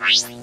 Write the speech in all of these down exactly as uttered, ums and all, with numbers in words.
تربية موسيقية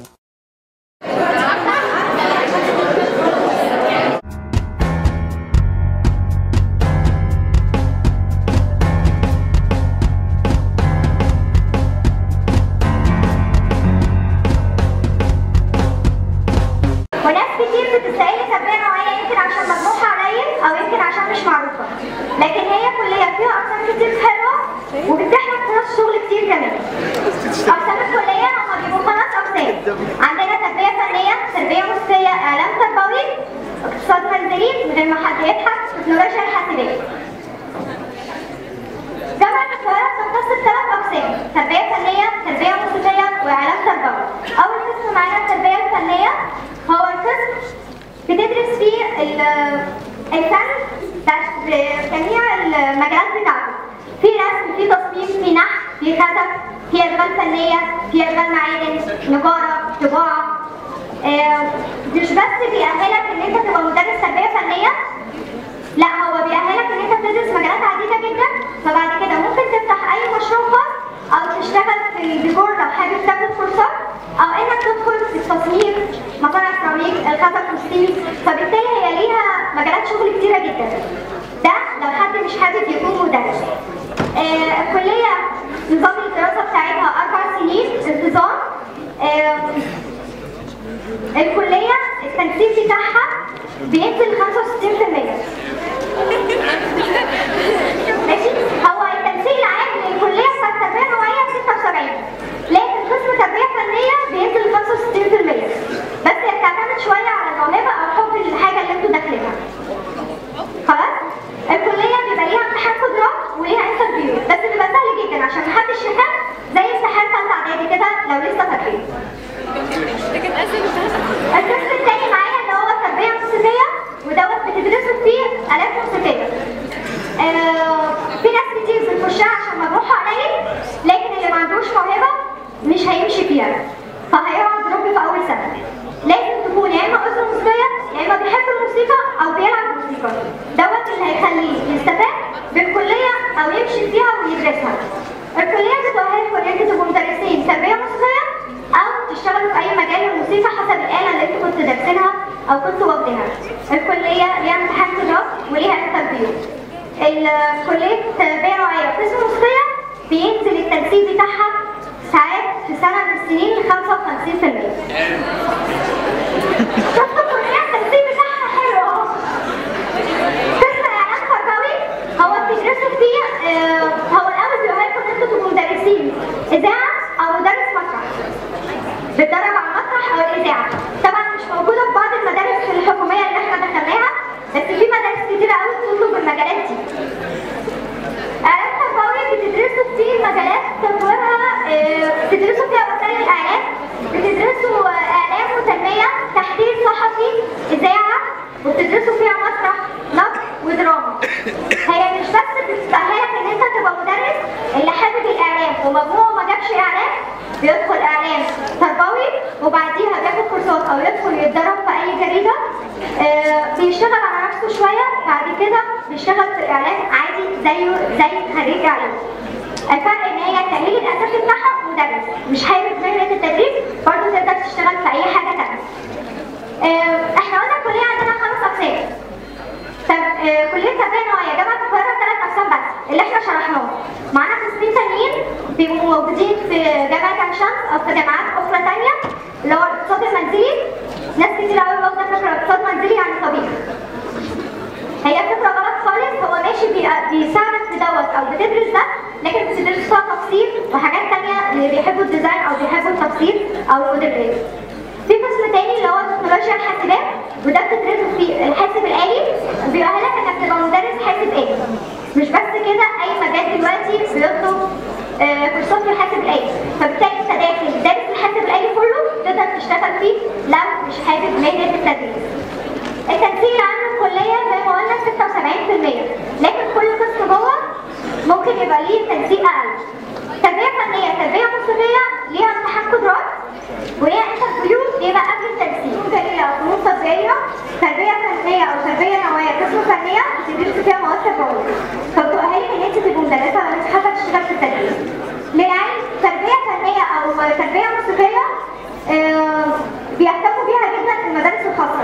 بيهتموا بيها جدا في المدارس الخاصه.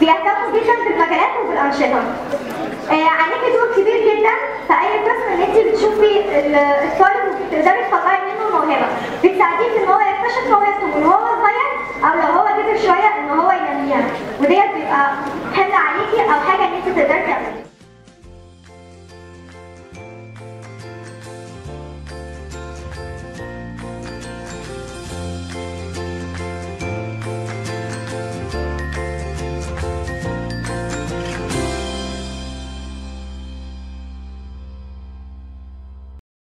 بيهتموا جدا في المجالات وفي الانشطه. عليكي دور كبير جدا في اي قسم ان انت بتشوفي الطالب وبتقدري تطلعي منه الموهبه، بتساعديه في ان هو يكتشف موهبته من وهو صغير او لو هو كبر شويه ان هو ينميها، وديت بيبقى حمل عليكي او حاجه ان انت تقدري تعمليها.